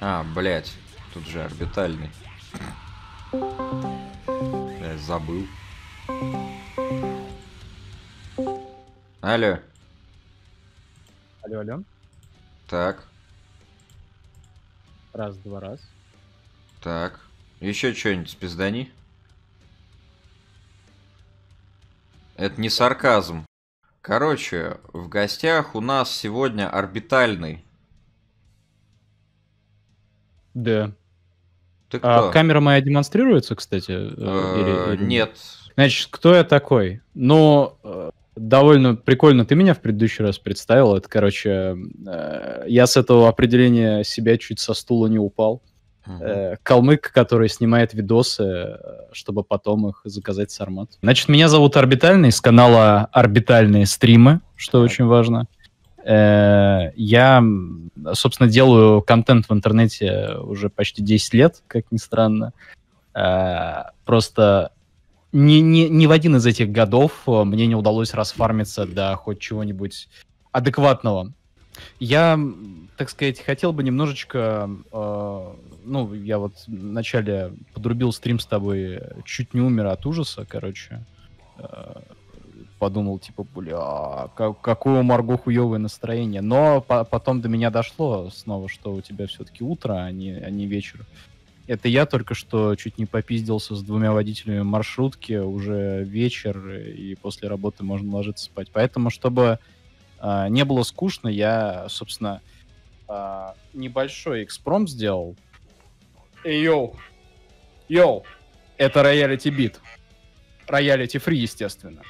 А, блять, тут же орбитальный. Я забыл. Алло. Алло, алло. Так. Раз, два, раз. Так. Еще что-нибудь спиздани. Это не сарказм. Короче, в гостях у нас сегодня орбитальный. Да. Ты кто? А камера моя демонстрируется, кстати? Или... Нет. Значит, кто я такой? Ну, довольно прикольно ты меня в предыдущий раз представил. Это, короче, я с этого определения себя чуть со стула не упал. Калмык, который снимает видосы, чтобы потом их заказать в Сармат. Значит, меня зовут Орбитальный, с канала «Орбитальные стримы», что очень важно. Я, собственно, делаю контент в интернете уже почти 10 лет, как ни странно. Просто ни в один из этих годов мне не удалось расфармиться до хоть чего-нибудь адекватного. Я, так сказать, хотел бы немножечко... ну, я вот вначале подрубил стрим с тобой, чуть не умер от ужаса, короче. Подумал, типа, бля, какое у Марго хуевое настроение. Но потом до меня дошло снова, что у тебя все-таки утро, а не вечер. Это я только что чуть не попиздился с двумя водителями маршрутки. Уже вечер, и после работы можно ложиться спать. Поэтому, чтобы не было скучно, я, собственно, небольшой экспромт сделал. Эй, йоу! Йоу! Это роялити бит. Роялити фри, естественно.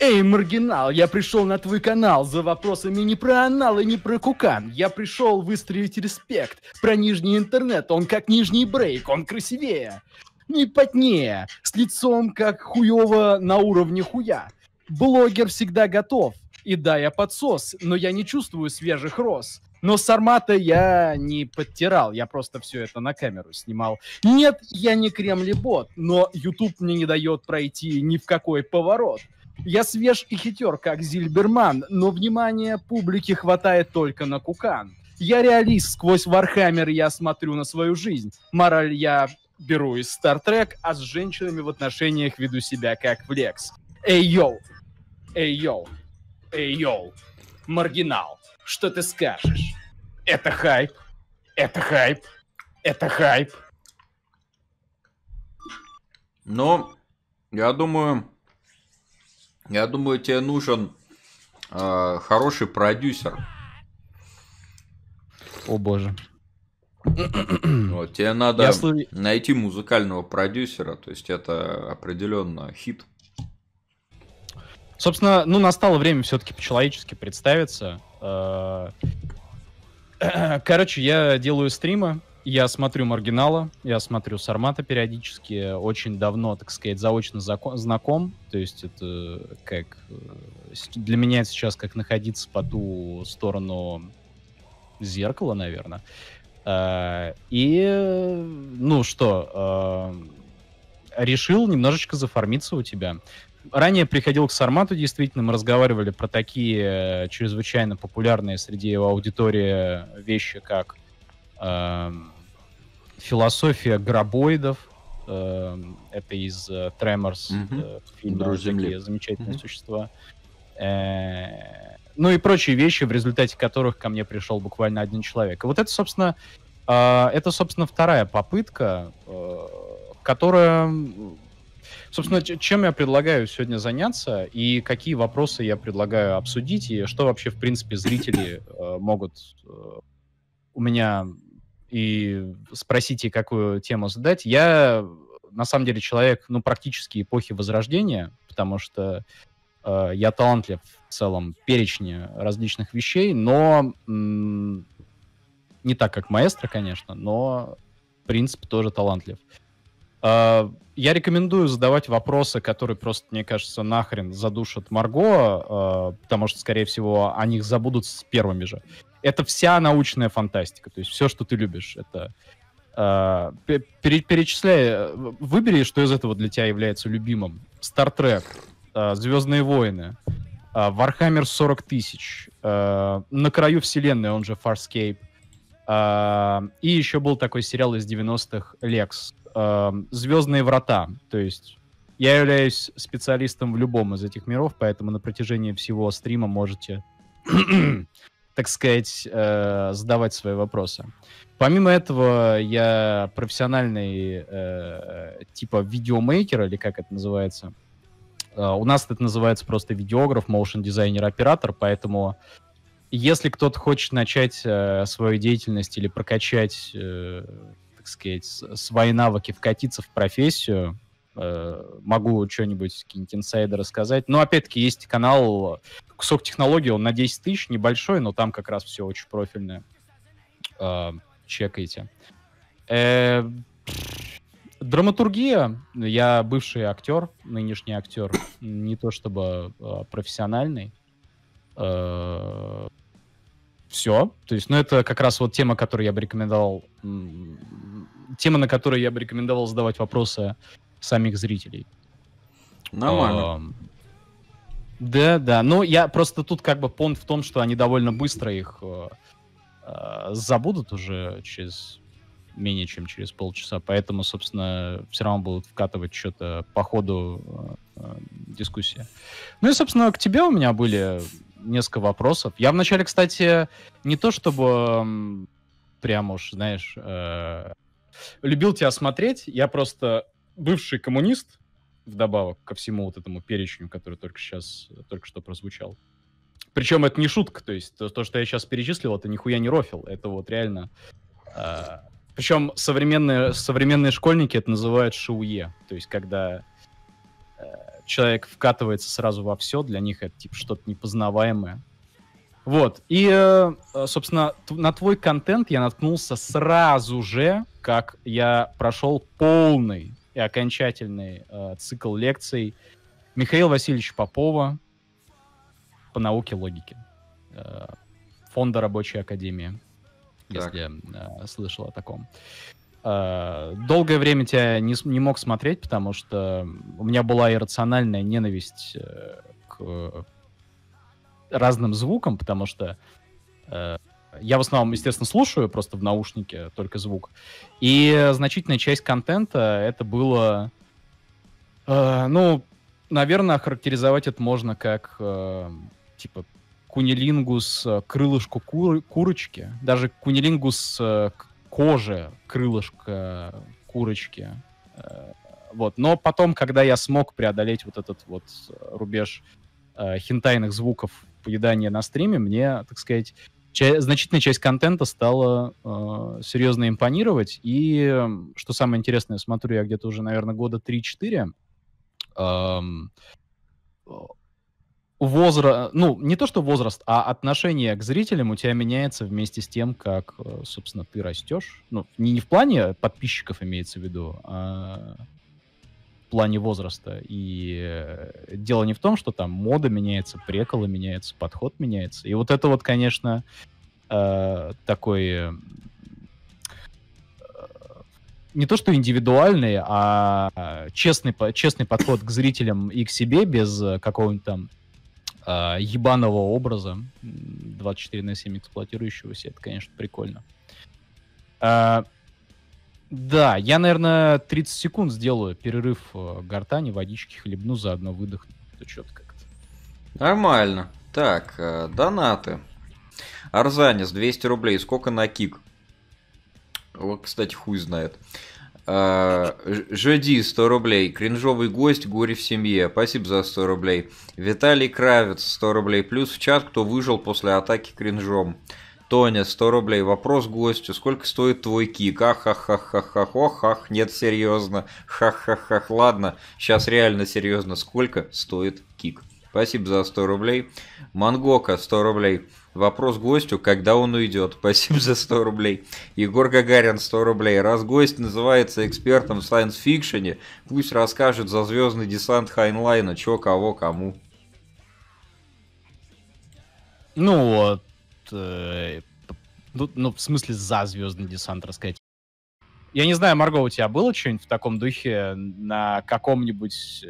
Эй, маргинал, я пришел на твой канал за вопросами не про анал и не про кукан. Я пришел выстроить респект про нижний интернет. Он как нижний брейк, он красивее. Не потнее, с лицом как хуево на уровне хуя. Блогер всегда готов. И да, я подсос, но я не чувствую свежих роз. Но Сармата я не подтирал, я просто все это на камеру снимал. Нет, я не кремлебот, но YouTube мне не дает пройти ни в какой поворот. Я свеж и хитер, как Зильберман, но внимания публики хватает только на кукан. Я реалист, сквозь Warhammer я смотрю на свою жизнь. Мораль я беру из Star Trek, а с женщинами в отношениях веду себя как в Lex. Эй, йоу! Эй, йоу! Эй, йоу! Маргинал! Что ты скажешь? Это хайп. Это хайп. Это хайп. Ну, я думаю, тебе нужен хороший продюсер. О боже. Вот, тебе надо найти музыкального продюсера, то есть это определенно хит. Собственно, ну, настало время все-таки по-человечески представиться. Короче, я делаю стримы, я смотрю Маргинала, я смотрю Сармата периодически, очень давно, так сказать, заочно знаком, то есть это как... Для меня это сейчас как находиться по ту сторону зеркала, наверное. И, ну что, решил немножечко зафармиться у тебя. Ранее приходил к Сармату, действительно, мы разговаривали про такие чрезвычайно популярные среди его аудитории вещи, как философия гробоидов, это из Tremors, фильма «Такие замечательные существа», ну и прочие вещи, в результате которых ко мне пришел буквально один человек. И вот это, собственно, вторая попытка, которая... Собственно, чем я предлагаю сегодня заняться, и какие вопросы я предлагаю обсудить, и что вообще, в принципе, зрители могут у меня и спросить, и какую тему задать. Я, на самом деле, человек, ну, практически эпохи Возрождения, потому что я талантлив в целом перечне различных вещей, но не так, как маэстро, конечно, но, в принципе, тоже талантлив. Я рекомендую задавать вопросы, которые просто, мне кажется, нахрен задушат Марго, потому что, скорее всего, о них забудут с первыми же. Это вся научная фантастика, то есть все, что ты любишь. Это перечисляй, выбери, что из этого для тебя является любимым. Star Trek, Звездные войны, Warhammer 40 тысяч, «На краю вселенной», он же Farscape, и еще был такой сериал из 90-х «Lex», «Звездные врата», то есть я являюсь специалистом в любом из этих миров, поэтому на протяжении всего стрима можете, так сказать, задавать свои вопросы. Помимо этого, я профессиональный типа видеомейкер, или как это называется. У нас это называется просто видеограф, моушн-дизайнер, оператор, поэтому если кто-то хочет начать свою деятельность или прокачать, так сказать, свои навыки, вкатиться в профессию, могу что-нибудь, какие-нибудь инсайды рассказать. Но опять-таки есть канал «Кусок технологий», он на 10 тысяч, небольшой, но там как раз все очень профильное. Чекайте. Драматургия. Я бывший актер, нынешний актер. Не то чтобы профессиональный. Все. То есть, ну, это как раз вот тема, которую я бы рекомендовал... Тема, на которой я бы рекомендовал задавать вопросы самих зрителей. Нормально. Да, да. Ну, я просто тут как бы понт в том, что они довольно быстро их... забудут уже через менее чем через полчаса, поэтому, собственно, все равно будут вкатывать что-то по ходу дискуссии. Ну и, собственно, к тебе у меня были несколько вопросов. Я вначале, кстати, не то чтобы прям уж, знаешь, любил тебя смотреть, я просто бывший коммунист, вдобавок ко всему вот этому перечню, который только что прозвучал. Причем это не шутка, то есть то, что я сейчас перечислил, это нихуя не рофил, это вот реально... Причем современные школьники это называют шоуе, то есть когда человек вкатывается сразу во все, для них это типа что-то непознаваемое. Вот, и, собственно, на твой контент я наткнулся сразу же, как я прошел полный и окончательный цикл лекций Михаила Васильевича Попова по науке логики. Фонда Рабочей Академии, так. Если слышал о таком. Долгое время тебя не мог смотреть, потому что у меня была иррациональная ненависть к разным звукам, потому что я в основном, естественно, слушаю просто в наушнике только звук. И значительная часть контента это было... Ну, наверное, охарактеризовать это можно как... типа кунилингус крылышку курочки, даже кунилингус кожи крылышка курочки. Вот. Но потом, когда я смог преодолеть вот этот вот рубеж хентайных звуков поедания на стриме, мне, так сказать, значительная часть контента стала серьезно импонировать. И, что самое интересное, смотрю я где-то уже, наверное, года 3-4, ну, не то что возраст, а отношение к зрителям у тебя меняется вместе с тем, как, собственно, ты растешь. Ну, не в плане подписчиков имеется в виду, а в плане возраста. И дело не в том, что там мода меняется, приколы меняются, подход меняется. И вот это вот, конечно, такой... Не то что индивидуальный, а честный подход к зрителям и к себе без какого-нибудь там ебаного образа 24/7 эксплуатирующегося. Это, конечно, прикольно. Да, я, наверное, 30 секунд сделаю перерыв гортани, водички хлебну, заодно выдохну. Это что-то как-то. Нормально. Так, донаты. Арзанис, 200 рублей. Сколько на кик? Вот, кстати, хуй знает. Жди, 100 рублей. Кринжовый гость, горе в семье. Спасибо за 100 рублей. Виталий Кравец, 100 рублей. Плюс в чат, кто выжил после атаки кринжом. Тоня, 100 рублей. Вопрос гостю. Сколько стоит твой кик? Ах-ха-ха-ха-ха-ха-ха. Нет, серьезно. Ха-ха-ха. Ладно, сейчас реально серьезно. Сколько стоит кик? Спасибо за 100 рублей. Мангока, 100 рублей. Вопрос гостю, когда он уйдет. Спасибо за 100 рублей. Егор Гагарин, 100 рублей. Раз гость называется экспертом в сайенс-фикшене, пусть расскажет за звездный десант Хайнлайна, чё, кого, кому. Ну вот, ну в смысле за звездный десант рассказать. Я не знаю, Марго, у тебя было что-нибудь в таком духе на каком-нибудь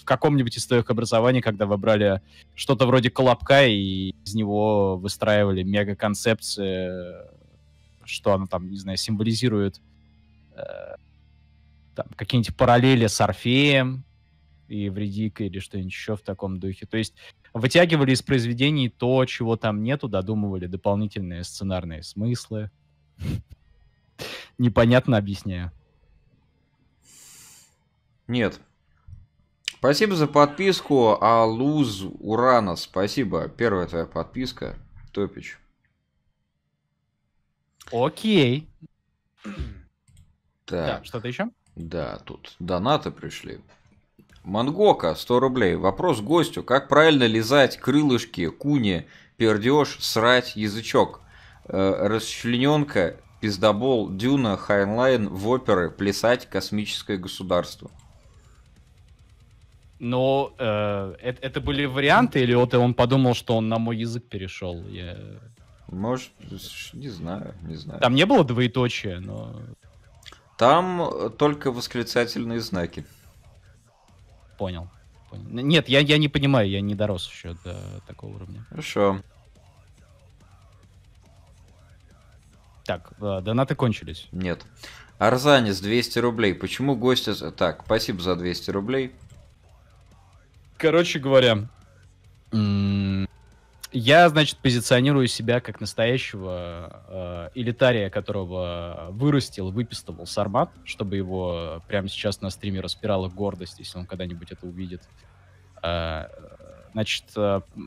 в каком-нибудь из твоих образований, когда вы брали что-то вроде колобка и из него выстраивали мега-концепции, что оно там, не знаю, символизирует там, какие-нибудь параллели с Орфеем и Вредикой или что-нибудь еще в таком духе. То есть вытягивали из произведений то, чего там нету, додумывали дополнительные сценарные смыслы. Непонятно объясняю. Нет. Спасибо за подписку, Алуз Урана. Спасибо. Первая твоя подписка. Топич. Окей. Так. Да, что-то еще? Да, тут донаты пришли. Мангока, 100 рублей. Вопрос гостю. Как правильно лизать крылышки, куни, пердеж, срать, язычок? Расчлененка, пиздобол, дюна, хайнлайн, воперы, плясать, космическое государство. Но это были варианты, или вот он подумал, что он на мой язык перешел? Я... Может, не знаю, не знаю. Там не было двоеточия, но... Там только восклицательные знаки. Понял. Понял. Нет, я не понимаю, я не дорос еще до такого уровня. Хорошо. Так, донаты кончились. Нет. Арзанис, 200 рублей. Почему гости... Так, спасибо за 200 рублей. Короче говоря, я, значит, позиционирую себя как настоящего элитария, которого вырастил, выпистывал Сармат, чтобы его прямо сейчас на стриме распирала гордость, если он когда-нибудь это увидит. Значит,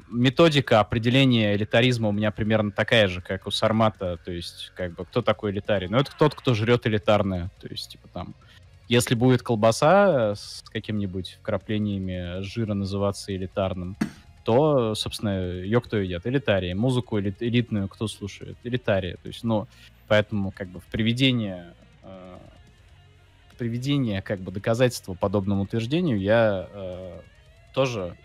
методика определения элитаризма у меня примерно такая же, как у Сармата. То есть, как бы, кто такой элитарий? Ну, это тот, кто жрет элитарное. То есть, типа, там... Если будет колбаса с какими-нибудь вкраплениями жира называться элитарным, то, собственно, ее кто едят? Элитарии. Музыку элитную кто слушает? Элитарии. То есть, ну, поэтому, как бы, в приведение, как бы, доказательства подобному утверждению я тоже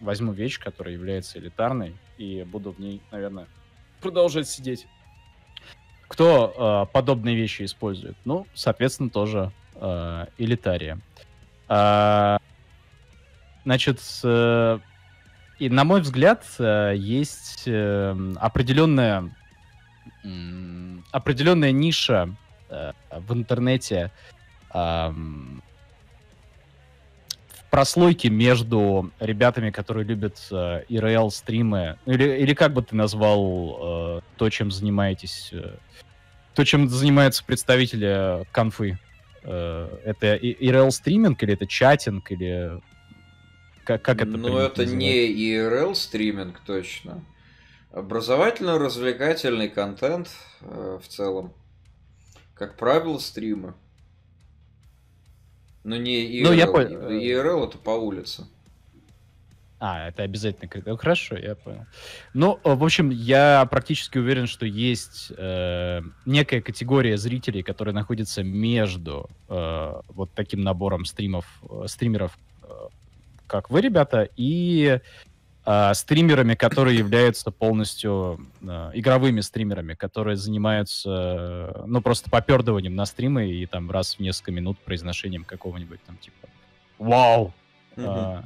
возьму вещь, которая является элитарной, и буду в ней, наверное, продолжать сидеть. Кто подобные вещи использует? Ну, соответственно, тоже... элитария. Значит, и на мой взгляд, есть определенная ниша в интернете в прослойке между ребятами, которые любят ИРЛ-стримы, или как бы ты назвал то, чем занимаются представители конфы? Это IRL-стриминг или это чатинг, или как это? Ну, это не IRL-стриминг точно. Образовательно-развлекательный контент в целом. Как правило, стримы. Но не IRL. IRL это по улице. А, это обязательно. Хорошо, я понял. Ну, в общем, я практически уверен, что есть некая категория зрителей, которые находятся между вот таким набором стримеров, как вы, ребята, и стримерами, которые являются полностью игровыми стримерами, которые занимаются, ну, просто попердыванием на стримы и там раз в несколько минут произношением какого-нибудь там типа «Вау!». Mm-hmm.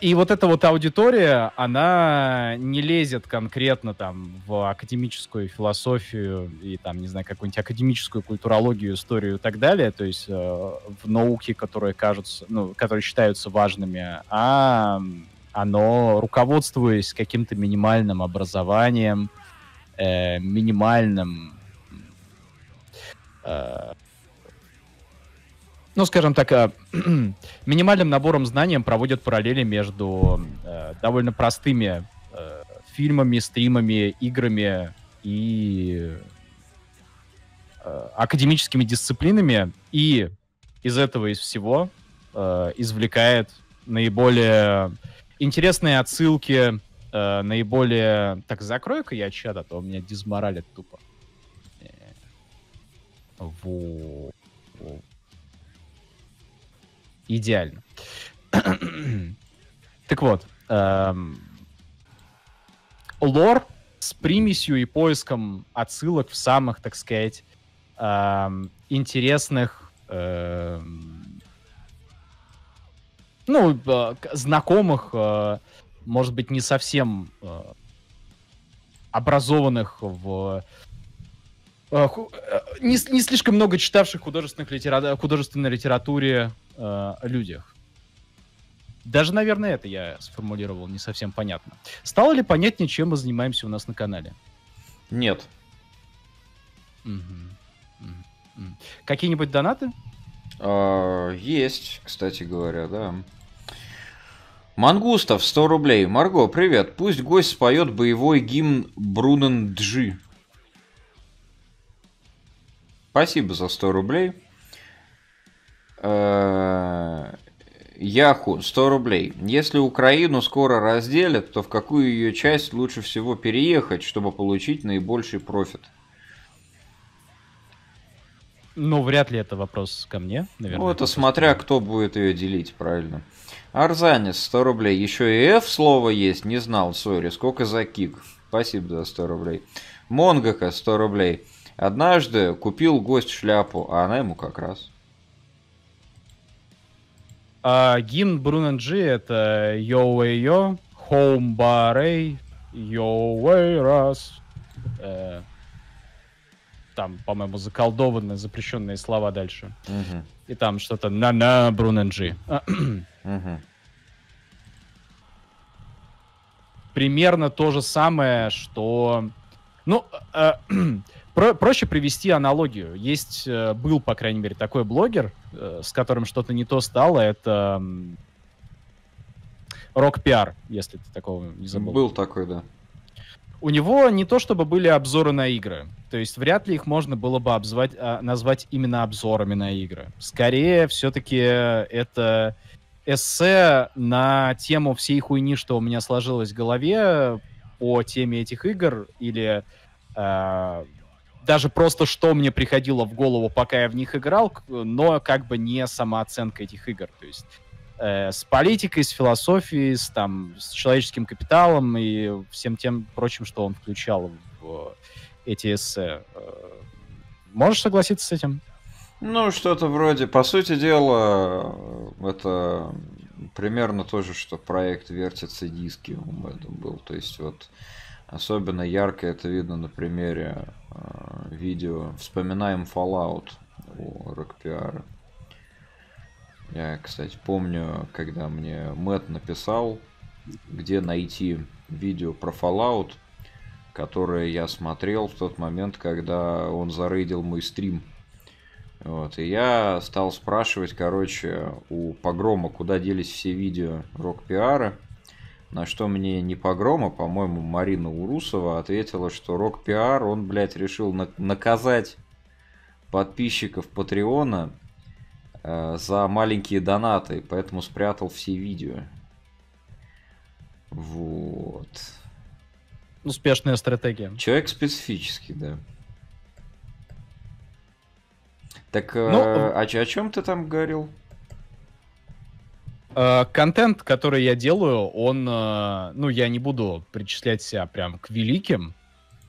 И вот эта вот аудитория, она не лезет конкретно там в академическую философию и там, не знаю, какую-нибудь академическую культурологию, историю и так далее, то есть в науки, которые считаются важными, а оно, руководствуясь каким-то минимальным образованием, минимальным... ну, скажем так, минимальным набором знаний проводят параллели между довольно простыми фильмами, стримами, играми и академическими дисциплинами, и из этого, из всего извлекает наиболее интересные отсылки, наиболее... Так, закрою-ка я чат, а то у меня дизморалит тупо. Вот. Идеально. Так вот, лор с примесью и поиском отсылок в самых, так сказать, интересных Ну, знакомых, может быть, не совсем образованных в... Не слишком много читавших художественной литературе людях. Даже, наверное, это я сформулировал не совсем понятно. Стало ли понятнее, чем мы занимаемся у нас на канале? Нет. Угу. Угу. Какие-нибудь донаты? Есть, кстати говоря, да. Мангустов, 100 рублей. Марго, привет. Пусть гость споет боевой гимн Брунен-Джи. Спасибо за 100 рублей. Яху, 100 рублей. Если Украину скоро разделят, то в какую ее часть лучше всего переехать, чтобы получить наибольший профит? Ну, вряд ли это вопрос ко мне, наверное. Ну, это смотря кто будет ее делить, правильно. Арзанис, 100 рублей. Еще и F слово есть, не знал, сори. Сколько за кик? Спасибо за 100 рублей. Монгака, 100 рублей. Однажды купил гость шляпу, а она ему как раз. Гимн Брунен-Джи — это йо-уэй-йо, хоум-барей, йо-уэй-раз. Там, по-моему, заколдованные, запрещенные слова дальше. Угу. И там что-то на-на Брунен-Джи. Угу. Примерно то же самое, что... Ну, проще привести аналогию. Есть, был, по крайней мере, такой блогер, с которым что-то не то стало. Это Rock PR, если ты такого не забыл. Был такой, да. У него не то чтобы были обзоры на игры. То есть вряд ли их можно было бы назвать именно обзорами на игры. Скорее, все-таки это эссе на тему всей хуйни, что у меня сложилось в голове по теме этих игр, или даже просто что мне приходило в голову, пока я в них играл, но как бы не самооценка этих игр. То есть с политикой, с философией, с человеческим капиталом и всем тем прочим, что он включал в эти эссе. Можешь согласиться с этим? Ну, что-то вроде. По сути дела, это... Примерно то же, что проект «Вертятся диски» в этом был. То есть вот особенно ярко это видно на примере видео «Вспоминаем Fallout» у Rock PR. Я, кстати, помню, когда мне Мэтт написал, где найти видео про Fallout, которое я смотрел в тот момент, когда он зарейдил мой стрим. Вот, и я стал спрашивать, короче, у Погрома, куда делись все видео Rock PR, на что мне не Погрома, по-моему, Марина Урусова ответила, что Rock PR, он, блядь, решил наказать подписчиков Патреона за маленькие донаты, поэтому спрятал все видео. Вот. Успешная стратегия. Человек специфический, да. Так, ну, о чем ты там говорил? Контент, который я делаю, он... Ну, я не буду причислять себя прям к великим,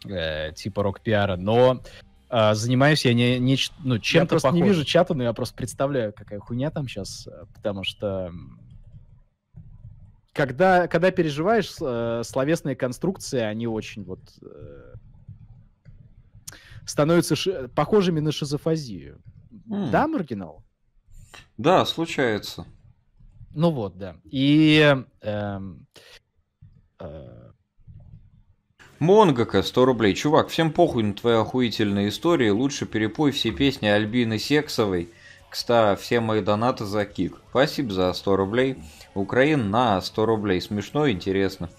типа рок-пиара, но занимаюсь я не чем-то похожим. Я просто не вижу чата, но я просто представляю, какая хуйня там сейчас, потому что... Когда переживаешь, словесные конструкции, они очень вот... становятся похожими на шизофазию. Да, маргинал? Да, случается. Ну вот, да. И... Монгака, 100 рублей. Чувак, всем похуй на твои охуительные истории. Лучше перепой все песни Альбины Сексовой. Кстати, все мои донаты за кик. Спасибо за 100 рублей. Украина на 100 рублей. Смешно и интересно.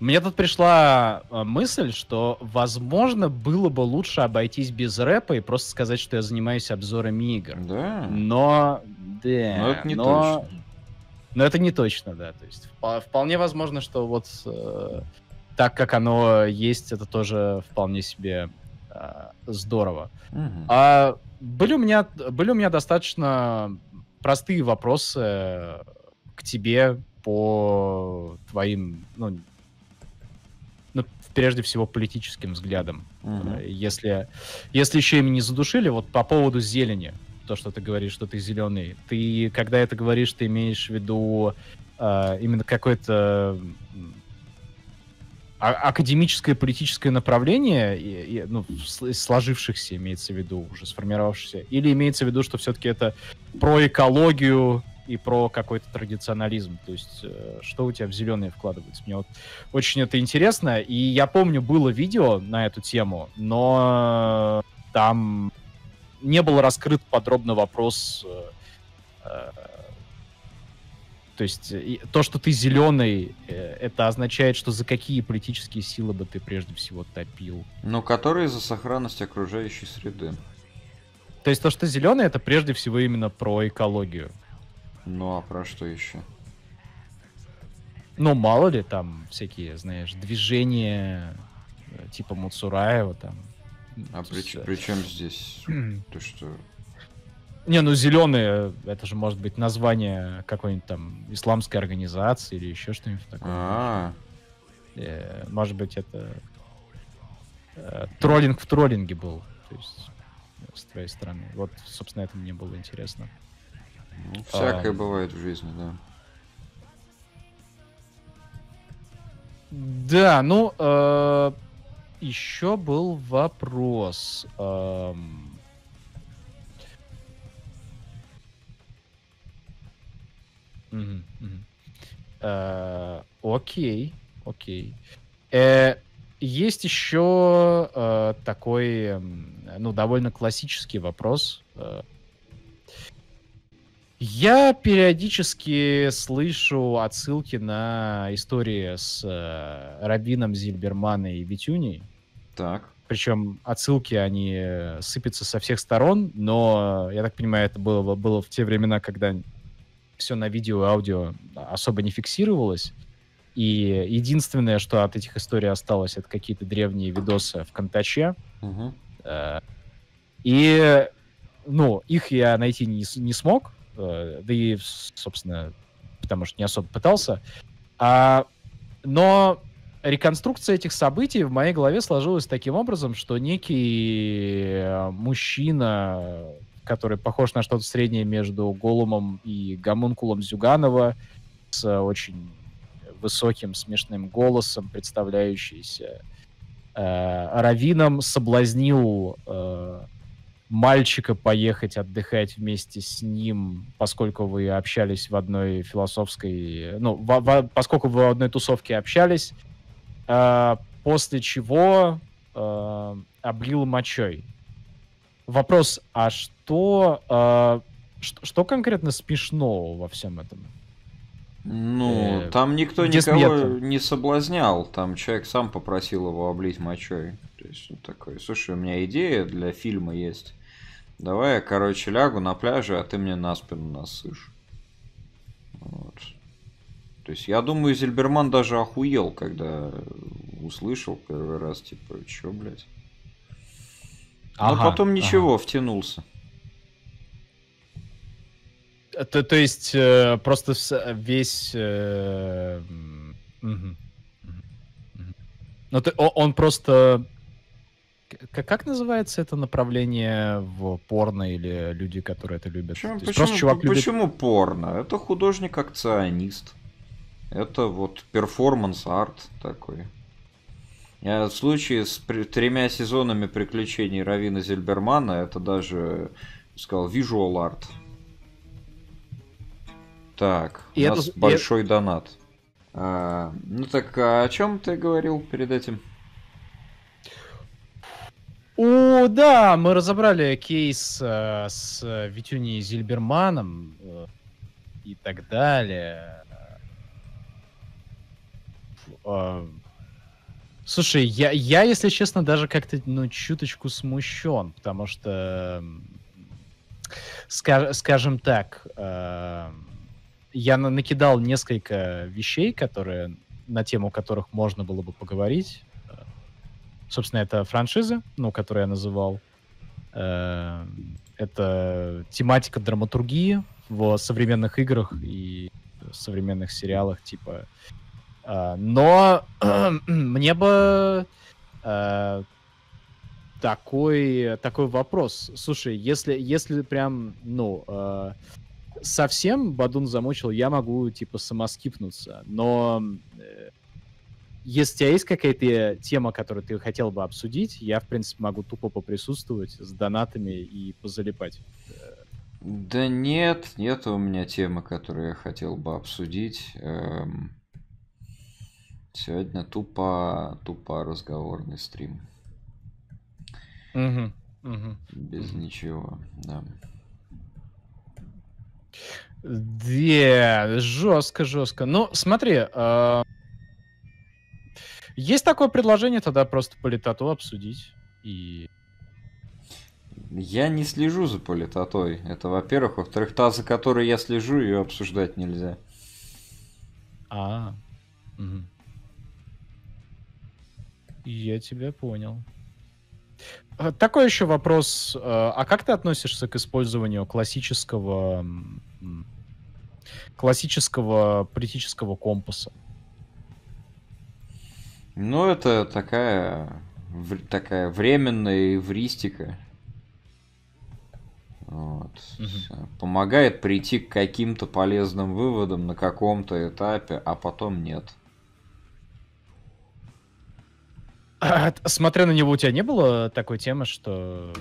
Мне тут пришла мысль, что, возможно, было бы лучше обойтись без рэпа и просто сказать, что я занимаюсь обзорами игр. Да. Но... Да. Но это не точно. Но это не точно, да. То есть, вполне возможно, что вот так, как оно есть, это тоже вполне себе здорово. Угу. Были у меня достаточно простые вопросы к тебе по твоим... прежде всего политическим взглядом, если еще ими не задушили, вот по поводу зелени. то, что ты говоришь, что ты зеленый. Ты, когда это говоришь, ты имеешь в виду именно какой-то... академическое политическое направление, ну, сложившихся, имеется в виду, уже сформировавшихся, или имеется в виду, что все-таки это про экологию и про какой-то традиционализм? То есть, что у тебя в зеленые вкладывается? Мне вот очень это интересно, и я помню, было видео на эту тему, но там не был раскрыт подробно вопрос... То есть то, что ты зеленый, это означает, что за какие политические силы бы ты прежде всего топил? Ну, которые за сохранность окружающей среды. То есть то, что зеленый, это прежде всего именно про экологию. Ну, а про что еще? Ну, мало ли, там всякие, знаешь, движения типа Муцураева там. А при чем здесь то, что... Не, ну зеленые, это же может быть название какой-нибудь там исламской организации или еще что-нибудь такое. Может быть, это троллинг в троллинге был. То есть, с твоей стороны. Вот, собственно, это мне было интересно. Ну, всякое бывает в жизни, да. Да, ну, еще был вопрос. Окей, окей. Есть еще такой, ну, довольно классический вопрос. Я периодически слышу отсылки на истории с Рабином, Зильберманом и Бетюней. Так. Причем отсылки, они сыпятся со всех сторон, но, я так понимаю, это было в те времена, когда... все на видео и аудио особо не фиксировалось. И единственное, что от этих историй осталось, это какие-то древние видосы в Контаче. И, ну, их я найти не смог. Да и, собственно, потому что не особо пытался. Но реконструкция этих событий в моей голове сложилась таким образом, что некий мужчина... который похож на что-то среднее между Голумом и Гомункулом Зюганова, с очень высоким смешным голосом, представляющийся раввином, соблазнил мальчика поехать отдыхать вместе с ним, поскольку вы общались в одной философской... Ну, поскольку вы в одной тусовке общались, после чего облил мочой. Вопрос, а что конкретно смешно во всем этом? Ну, там никто никого не соблазнял. Там человек сам попросил его облить мочой. То есть он такой, слушай, у меня идея для фильма есть. Давай я, короче, лягу на пляже, а ты мне на спину насышь. Вот. То есть я думаю, Зильберман даже охуел, когда услышал первый раз, типа, чё, блядь? Но потом ничего, втянулся. То есть просто весь... Ну, он просто... Как называется это направление в порно или люди, которые это любят? Почему порно? Это художник-акционист. Это вот перформанс-арт такой. В случае с 3 сезонами приключений Равина Зильбермана это даже, сказал, visual art. Так, у нас большой донат. Ну так, о чем ты говорил перед этим? О, да, мы разобрали кейс с Бетюней и Зильберманом и так далее. Слушай, я, если честно, даже как-то, ну, чуточку смущен, потому что, скажем так, я накидал несколько вещей, которые, на тему которых можно было бы поговорить. Собственно, это франшизы, ну, которые я называл. Это тематика драматургии в современных играх и современных сериалах, типа... Но мне бы такой вопрос. Слушай, если прям, ну, совсем Бадун замучил, я могу, типа, самоскипнуться. Но если у тебя есть какая-то тема, которую ты хотел бы обсудить, я, в принципе, могу тупо поприсутствовать с донатами и позалипать. Да нет у меня темы, которую я хотел бы обсудить. Сегодня тупо разговорный стрим. Угу, угу. Без ничего, да. Yeah, жестко. Ну, смотри, есть такое предложение, тогда просто политоту обсудить. И... Я не слежу за политотой. Это, во-первых. Во-вторых, та, за которой я слежу, ее обсуждать нельзя. Угу. Я тебя понял. Такой еще вопрос. А как ты относишься к использованию классического политического компаса? Ну, это такая временная эвристика. Вот. Угу. Помогает прийти к каким-то полезным выводам на каком-то этапе, а потом нет. Смотря на него, у тебя не было такой темы, что,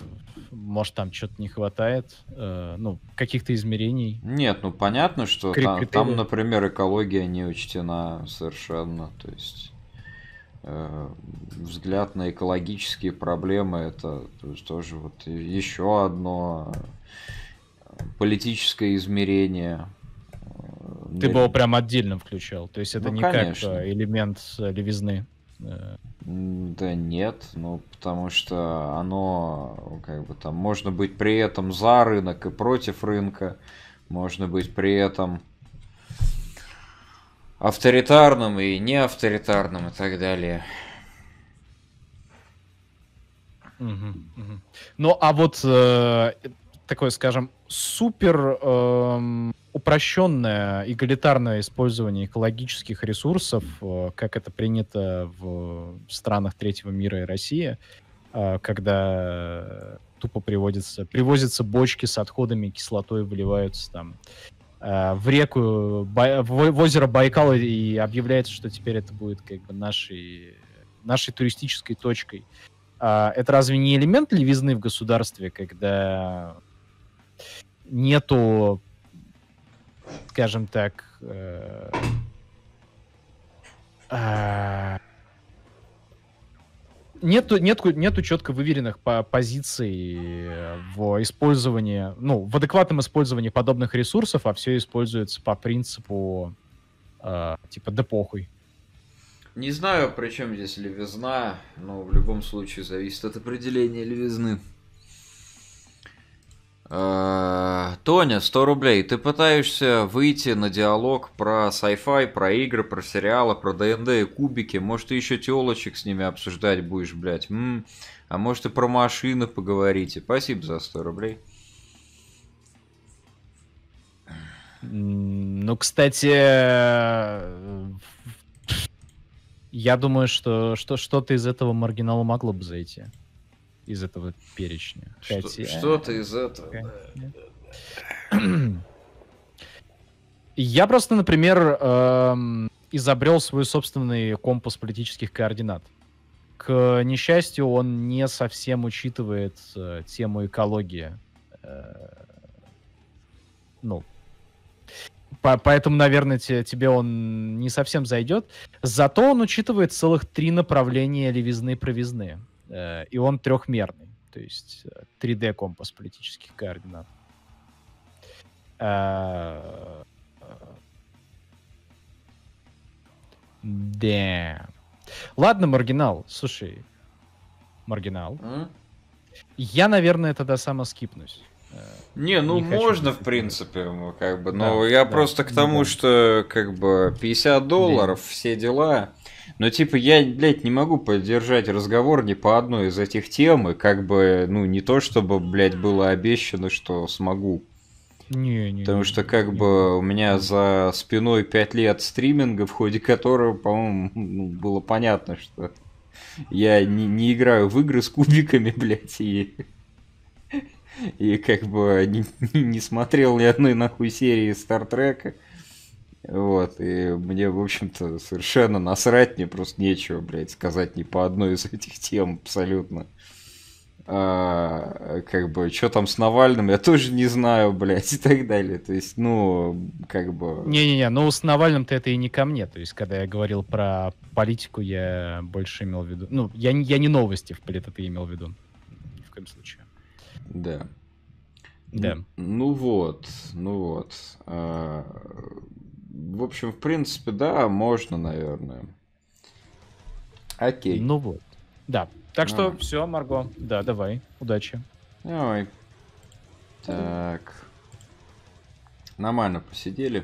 может, там что-то не хватает, ну, каких-то измерений? Нет, ну, понятно, что там, например, экология не учтена совершенно, то есть взгляд на экологические проблемы — это тоже вот еще одно политическое измерение. Ты бы его прям отдельно включал, то есть это не как элемент левизны? Да нет, ну потому что оно как бы там можно быть при этом за рынок и против рынка, можно быть при этом авторитарным и неавторитарным и так далее. Ну а вот такое, скажем, супер упрощенное эгалитарное использование экологических ресурсов, как это принято в странах третьего мира и России, когда тупо привозятся бочки с отходами, кислотой выливаются там в реку, в озеро Байкал, и объявляется, что теперь это будет как бы нашей туристической точкой. Это разве не элемент левизны в государстве, когда нету, скажем так, нету четко выверенных позиций в использовании, ну, в адекватном использовании подобных ресурсов, а все используется по принципу типа «да похуй». Не знаю, при чем здесь левизна, но в любом случае зависит от определения левизны. Тоня, 100 рублей. Ты пытаешься выйти на диалог про sci-fi, про игры, про сериалы, про ДНД и кубики. Может, ты еще телочек с ними обсуждать будешь, блядь. А может, и про машины поговорите. Спасибо за 100 рублей. Ну, кстати, я думаю, что что-то из этого маргинала могло бы зайти. Из этого перечня. Что-то из этого. Я просто, например, изобрел свой собственный компас политических координат. К несчастью, он не совсем учитывает тему экологии. Ну, поэтому, наверное, тебе он не совсем зайдет. Зато он учитывает целых 3 направления левизны-провизны. И он трехмерный, то есть 3D-компас политических координат. Да. Ладно, маргинал. Слушай, маргинал. Я, наверное, тогда самоскипнусь. Не, ну можно, в принципе, как бы. Но я просто к тому, что как бы $50, все дела. Но типа я, блядь, не могу поддержать разговор ни по одной из этих тем, и как бы, ну, не то чтобы, блядь, было обещано, что смогу. Не. Потому что как бы у меня за спиной 5 лет стриминга, в ходе которого, по-моему, было понятно, что Я не играю в игры с кубиками, блядь, и как бы не смотрел ни одной нахуй серии Star Trek. Вот, и мне, в общем-то, совершенно насрать, мне просто нечего, блядь, сказать ни по одной из этих тем абсолютно. Как бы, что там с Навальным, я тоже не знаю, блядь, и так далее. То есть, ну, как бы... Не-не-не, ну с Навальным-то это и не ко мне. То есть, когда я говорил про политику, я больше имел в виду... Ну, я не новости в политике имел в виду. Ни в коем случае. Да. Да. Ну вот. В общем, в принципе, да, можно, наверное. Окей. Ну вот, да. Так что все, Марго, да, давай, удачи. Давай. Так. Нормально посидели.